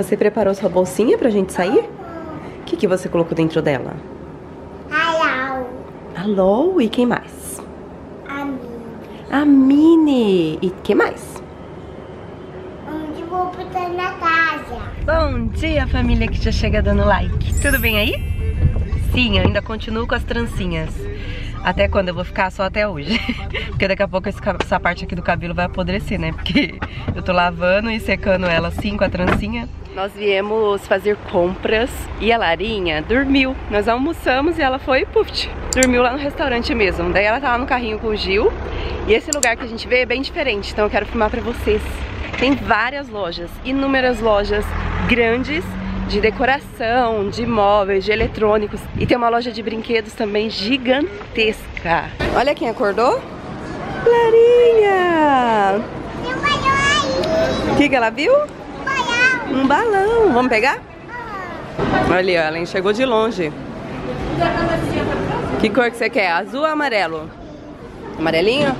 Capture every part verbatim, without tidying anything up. Você preparou sua bolsinha pra gente sair? O que que você colocou dentro dela? Alô. Alô, e quem mais? A Minnie. A Minnie. E quem mais? Onde vou botar na casa. Bom dia, família que já chega dando like. Tudo bem aí? Sim, eu ainda continuo com as trancinhas. Até quando? Eu vou ficar só até hoje. Porque daqui a pouco essa parte aqui do cabelo vai apodrecer, né? Porque eu tô lavando e secando ela assim com a trancinha. Nós viemos fazer compras e a Larinha dormiu. Nós almoçamos e ela foi, puf, dormiu lá no restaurante mesmo. Daí ela tá lá no carrinho com o Gil. E esse lugar que a gente vê é bem diferente, então eu quero filmar pra vocês. Tem várias lojas, inúmeras lojas grandes, de decoração, de móveis, de eletrônicos. E tem uma loja de brinquedos também gigantesca. Olha quem acordou. Larinha! Tem um balão aí. O que que ela viu? Um balão. Um balão. Vamos pegar? Ah. Olha, ela enxergou de longe. Que cor que você quer? Azul ou amarelo? Amarelinho?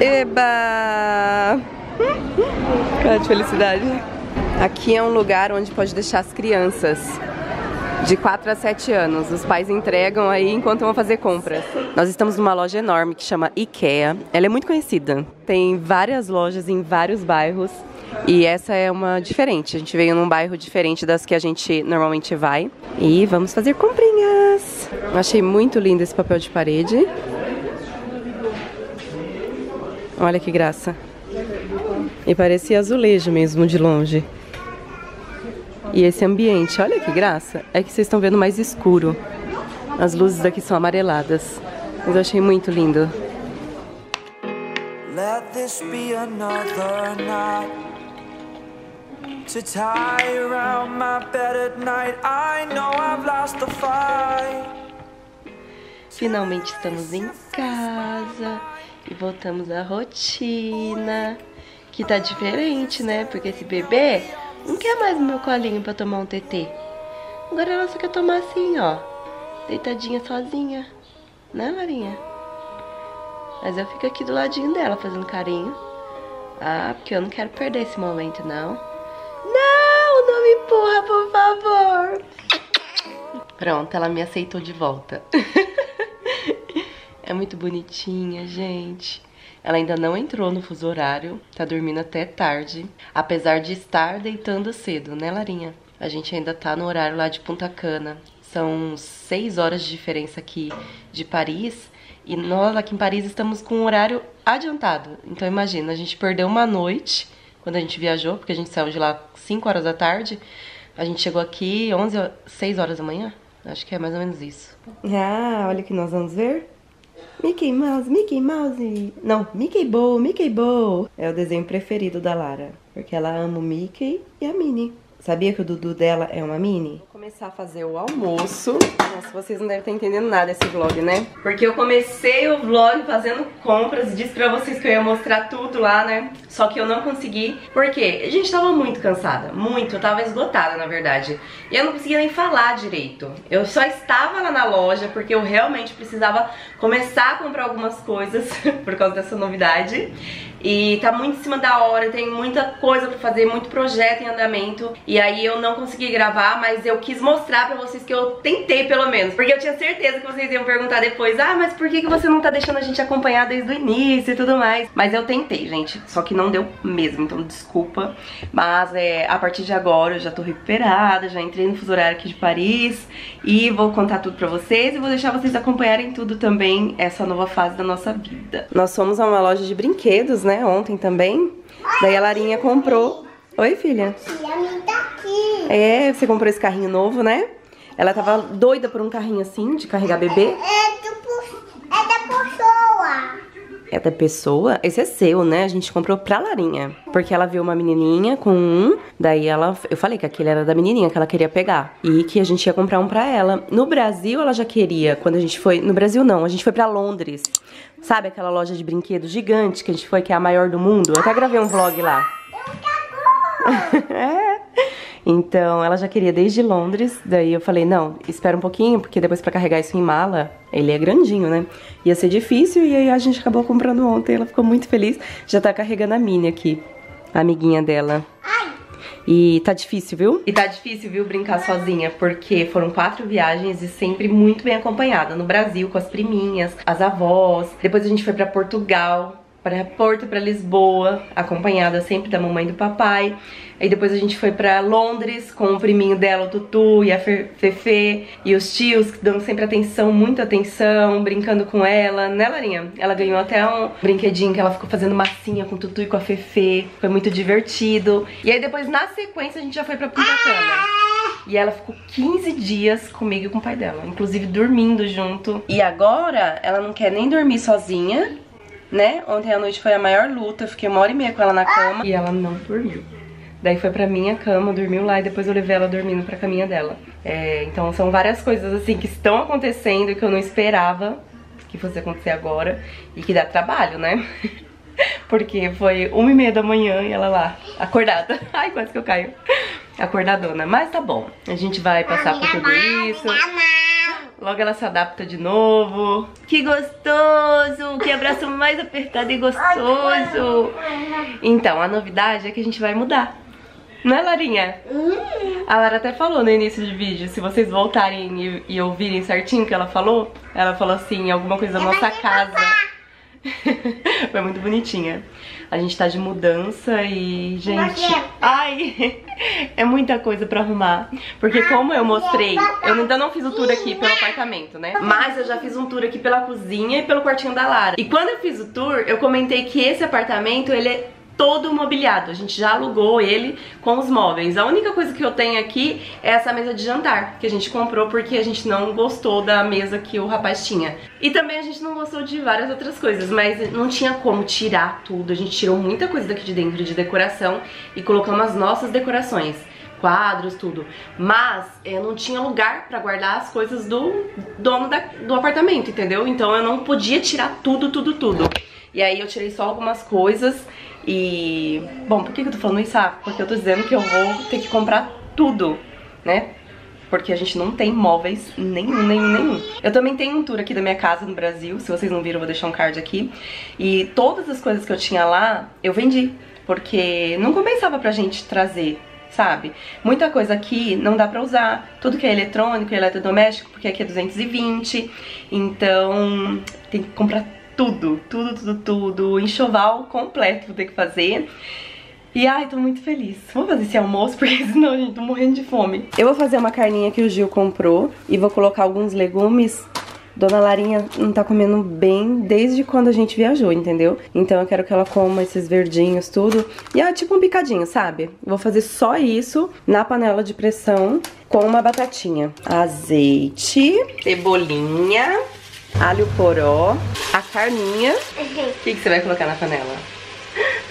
Eba! Cara de felicidade. Aqui é um lugar onde pode deixar as crianças de quatro a sete anos. Os pais entregam aí enquanto vão fazer compras. Nós estamos numa loja enorme que chama IKEA. Ela é muito conhecida. Tem várias lojas em vários bairros e essa é uma diferente. A gente veio num bairro diferente das que a gente normalmente vai. E vamos fazer comprinhas. Eu achei muito lindo esse papel de parede. Olha que graça. E parecia azulejo mesmo de longe. E esse ambiente, olha que graça. É que vocês estão vendo mais escuro. As luzes daqui são amareladas. Mas eu achei muito lindo. Let this be another night to tie around my bed at night. I know I've lost the fight. Finalmente estamos em casa e voltamos à rotina, que tá diferente, né? Porque esse bebê não quer mais o meu colinho pra tomar um tetê. Agora ela só quer tomar assim, ó, deitadinha sozinha, né, Larinha? Mas eu fico aqui do ladinho dela fazendo carinho. Ah, porque eu não quero perder esse momento, não. Não, não me empurra, por favor. Pronto, ela me aceitou de volta. É muito bonitinha, gente. Ela ainda não entrou no fuso horário, tá dormindo até tarde, apesar de estar deitando cedo, né, Larinha? A gente ainda tá no horário lá de Punta Cana. São seis horas de diferença aqui de Paris, e nós aqui em Paris estamos com um horário adiantado. Então imagina, a gente perdeu uma noite quando a gente viajou, porque a gente saiu de lá cinco horas da tarde. A gente chegou aqui onze, seis horas da manhã, acho que é mais ou menos isso. Ah, olha o que nós vamos ver. Mickey Mouse, Mickey Mouse, não, Mickey Ball, Mickey Ball. É o desenho preferido da Lara, porque ela ama o Mickey e a Minnie. Sabia que o Dudu dela é uma Minnie? Vou começar a fazer o almoço. Nossa, vocês não devem estar entendendo nada desse vlog, né? Porque eu comecei o vlog fazendo compras, disse pra vocês que eu ia mostrar tudo lá, né? Só que eu não consegui, porque a gente tava muito cansada, muito, eu tava esgotada, na verdade. E eu não conseguia nem falar direito. Eu só estava lá na loja, porque eu realmente precisava começar a comprar algumas coisas, por causa dessa novidade. E tá muito em cima da hora, tem muita coisa pra fazer, muito projeto em andamento. E aí eu não consegui gravar, mas eu quis mostrar pra vocês que eu tentei pelo menos. Porque eu tinha certeza que vocês iam perguntar depois: ah, mas por que que você não tá deixando a gente acompanhar desde o início e tudo mais? Mas eu tentei, gente, só que não deu mesmo, então desculpa. Mas é, a partir de agora eu já tô recuperada, já entrei no fuso horário aqui de Paris. E vou contar tudo pra vocês e vou deixar vocês acompanharem tudo também, essa nova fase da nossa vida. Nós fomos a uma loja de brinquedos, né? Né, ontem também. Daí a Larinha comprou... Oi, filha? É, você comprou esse carrinho novo, né? Ela tava doida por um carrinho assim, de carregar bebê. É da pessoa. É da pessoa? Esse é seu, né? A gente comprou pra Larinha. Porque ela viu uma menininha com um. Daí ela... Eu falei que aquele era da menininha, que ela queria pegar. E que a gente ia comprar um pra ela. No Brasil, ela já queria. Quando a gente foi... No Brasil, não. A gente foi pra Londres. Sabe aquela loja de brinquedos gigante que a gente foi, que é a maior do mundo? Eu até gravei um vlog lá. É. Então, ela já queria desde Londres. Daí eu falei, não, espera um pouquinho, porque depois pra carregar isso em mala, ele é grandinho, né? Ia ser difícil, e aí a gente acabou comprando ontem. Ela ficou muito feliz. Já tá carregando a Minnie aqui, a amiguinha dela. E tá difícil, viu? E tá difícil, viu, brincar sozinha, porque foram quatro viagens e sempre muito bem acompanhada. No Brasil, com as priminhas, as avós, depois a gente foi pra Portugal, para Porto, para Lisboa, acompanhada sempre da mamãe e do papai. Aí depois a gente foi para Londres com o priminho dela, o Tutu, e a Fefe, e os tios, que dão sempre atenção, muita atenção, brincando com ela, né, Larinha? Ela ganhou até um brinquedinho que ela ficou fazendo massinha com o Tutu e com a Fefe, foi muito divertido. E aí depois, na sequência, a gente já foi para Punta Cana. E ela ficou quinze dias comigo e com o pai dela, inclusive dormindo junto. E agora, ela não quer nem dormir sozinha, né? Ontem à noite foi a maior luta, eu fiquei uma hora e meia com ela na cama e ela não dormiu. Daí foi pra minha cama, dormiu lá e depois eu levei ela dormindo pra caminha dela. É, então são várias coisas assim que estão acontecendo e que eu não esperava que fosse acontecer agora e que dá trabalho, né? Porque foi uma e meia da manhã e ela lá, acordada. Ai, quase que eu caio. Acordadona. Mas tá bom, a gente vai passar por tudo isso. Logo ela se adapta de novo. Que gostoso! Que abraço mais apertado e gostoso! Então, a novidade é que a gente vai mudar. Não é, Larinha? A Lara até falou no início do vídeo, se vocês voltarem e, e ouvirem certinho o que ela falou, ela falou assim, alguma coisa da nossa casa. Foi muito bonitinha. A gente tá de mudança e, gente... Ai! É muita coisa pra arrumar. Porque como eu mostrei, eu ainda não fiz o tour aqui pelo apartamento, né? Mas eu já fiz um tour aqui pela cozinha e pelo quartinho da Lara. E quando eu fiz o tour, eu comentei que esse apartamento, ele é todo mobiliado. A gente já alugou ele com os móveis. A única coisa que eu tenho aqui é essa mesa de jantar, que a gente comprou porque a gente não gostou da mesa que o rapaz tinha. E também a gente não gostou de várias outras coisas, mas não tinha como tirar tudo. A gente tirou muita coisa daqui de dentro de decoração e colocamos as nossas decorações. Quadros, tudo. Mas eu não tinha lugar pra guardar as coisas do dono da, do apartamento, entendeu? Então eu não podia tirar tudo, tudo, tudo. E aí eu tirei só algumas coisas e... Bom, por que eu tô falando isso? Ah, porque eu tô dizendo que eu vou ter que comprar tudo, né? Porque a gente não tem móveis nenhum, nenhum, nenhum. Eu também tenho um tour aqui da minha casa no Brasil. Se vocês não viram, eu vou deixar um card aqui. E todas as coisas que eu tinha lá, eu vendi. Porque não compensava pra gente trazer, sabe? Muita coisa aqui não dá pra usar. Tudo que é eletrônico e eletrodoméstico, porque aqui é duzentos e vinte. Então, tem que comprar tudo. Tudo, tudo, tudo, tudo. Enxoval completo vou ter que fazer. E ai, tô muito feliz. Vou fazer esse almoço porque senão a gente tá morrendo de fome. Eu vou fazer uma carninha que o Gil comprou e vou colocar alguns legumes. Dona Larinha não tá comendo bem desde quando a gente viajou, entendeu? Então eu quero que ela coma esses verdinhos, tudo. E é tipo um picadinho, sabe? Vou fazer só isso na panela de pressão com uma batatinha. Azeite, cebolinha... Alho poró, a carninha. O que, que você vai colocar na panela?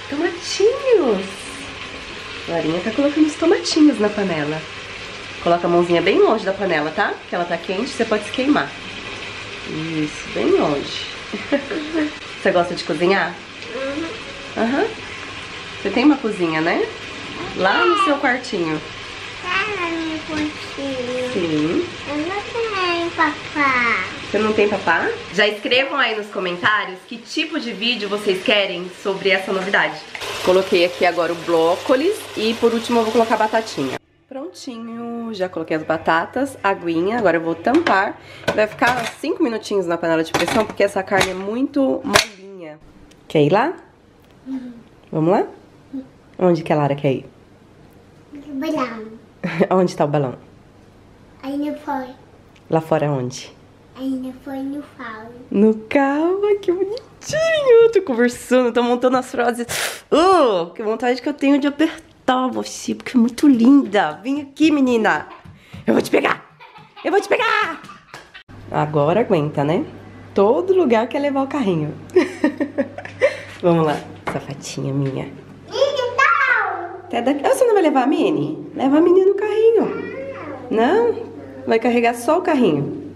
Tomatinhos! Larinha tá colocando os tomatinhos na panela. Coloca a mãozinha bem longe da panela, tá? Porque ela tá quente, você pode se queimar. Isso, bem longe. Você gosta de cozinhar? Aham. Uhum. Você tem uma cozinha, né? Lá no seu quartinho. Lá no meu quartinho. Sim. Eu não tenho, papai. Você não tem papá? Já escrevam aí nos comentários que tipo de vídeo vocês querem sobre essa novidade. Coloquei aqui agora o brócolis e por último eu vou colocar a batatinha. Prontinho, já coloquei as batatas, aguinha, agora eu vou tampar. Vai ficar cinco minutinhos na panela de pressão porque essa carne é muito molinha. Quer ir lá? Uhum. Vamos lá? Uhum. Onde que a Lara quer ir? No balão. Onde tá o balão? Aí não foi. Lá fora onde? Ainda foi no carro. No carro, que bonitinho. Tô conversando, tô montando as frases. Oh, que vontade que eu tenho de apertar você, porque é muito linda. Vem aqui, menina. Eu vou te pegar. Eu vou te pegar. Agora aguenta, né? Todo lugar quer levar o carrinho. Vamos lá, safadinha minha. Não. Até daqui. Você não vai levar a Minnie? Leva a Minnie no carrinho. Não? Não? Vai carregar só o carrinho.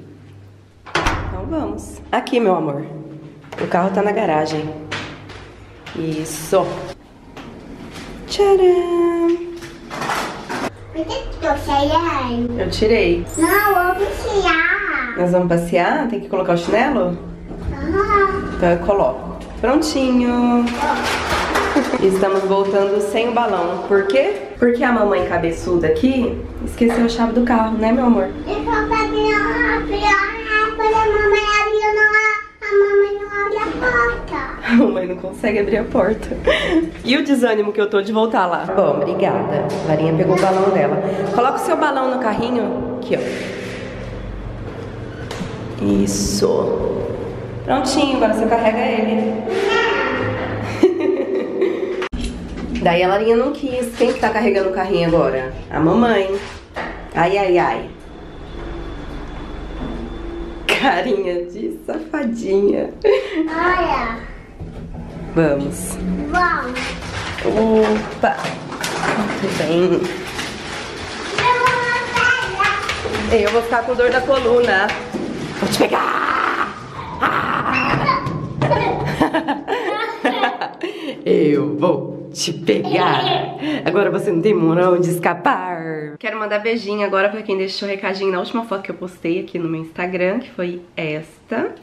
Vamos. Aqui, meu amor. O carro tá na garagem. Isso. Tcharam. Por que tu trouxe a Yane? Eu tirei. Não, vamos passear. Nós vamos passear? Tem que colocar o chinelo? Aham. Então eu coloco. Prontinho. Estamos voltando sem o balão. Por quê? Porque a mamãe cabeçuda aqui esqueceu a chave do carro, né, meu amor? Eu só peguei a rápida, a mamãe abriu, não, a mamãe não abre a porta. A mamãe não consegue abrir a porta. E o desânimo que eu tô de voltar lá. Bom, obrigada. A Larinha pegou o balão dela. Coloca o seu balão no carrinho. Aqui, ó. Isso. Prontinho, agora você carrega ele. Daí a Larinha não quis. Quem que tá carregando o carrinho agora? A mamãe. Ai, ai, ai. Carinha de safadinha. Olha. Vamos. Vamos. Opa. Muito bem. Eu vou ficar com dor da coluna. Vou te pegar. Ah. Eu vou te pegar. Agora você não tem moral de escapar. Quero mandar beijinho agora pra quem deixou o recadinho na última foto que eu postei aqui no meu Instagram, que foi esta,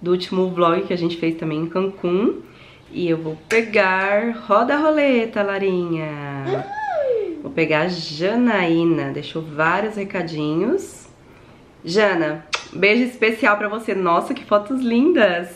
do último vlog que a gente fez também em Cancún. E eu vou pegar... Roda a roleta, Larinha. Vou pegar a Janaína. Deixou vários recadinhos. Jana, beijo especial pra você. Nossa, que fotos lindas.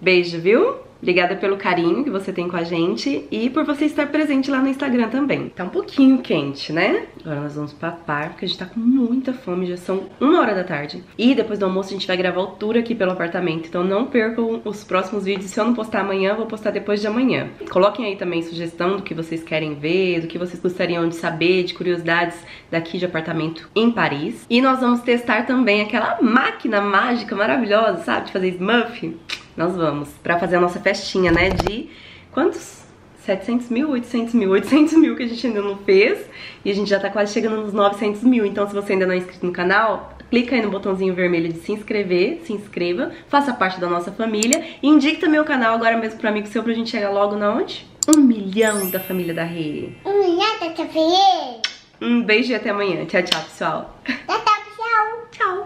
Beijo, viu? Obrigada pelo carinho que você tem com a gente e por você estar presente lá no Instagram também. Tá um pouquinho quente, né? Agora nós vamos papar, porque a gente tá com muita fome, já são uma hora da tarde. E depois do almoço a gente vai gravar o tour aqui pelo apartamento, então não percam os próximos vídeos. Se eu não postar amanhã, vou postar depois de amanhã. Coloquem aí também sugestão do que vocês querem ver, do que vocês gostariam de saber, de curiosidades daqui de apartamento em Paris. E nós vamos testar também aquela máquina mágica maravilhosa, sabe? De fazer smoothie. Nós vamos pra fazer a nossa festinha, né, de quantos? setecentos mil? oitocentos mil? oitocentos mil que a gente ainda não fez. E a gente já tá quase chegando nos novecentos mil. Então se você ainda não é inscrito no canal, clica aí no botãozinho vermelho de se inscrever. Se inscreva, faça parte da nossa família. E indique também o canal agora mesmo pro amigo seu, pra gente chegar logo na onde? Um milhão da família da Rê. Um milhão da família. Um beijo e até amanhã. Tchau, tchau, pessoal.